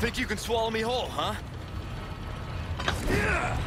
Think you can swallow me whole, huh? Yeah!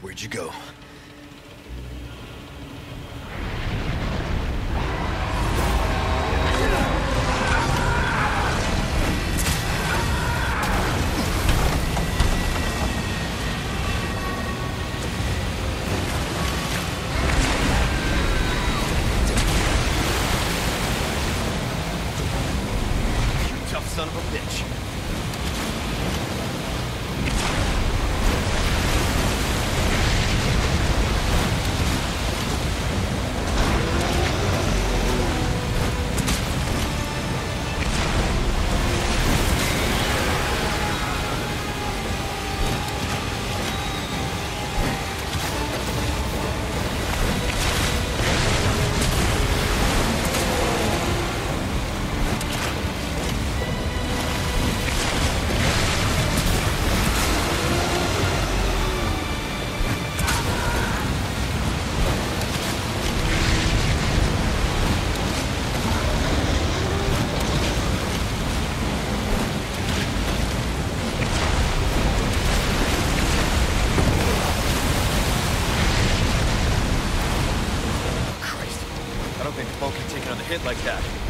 Where'd you go? You tough son of a bitch. Hit like that.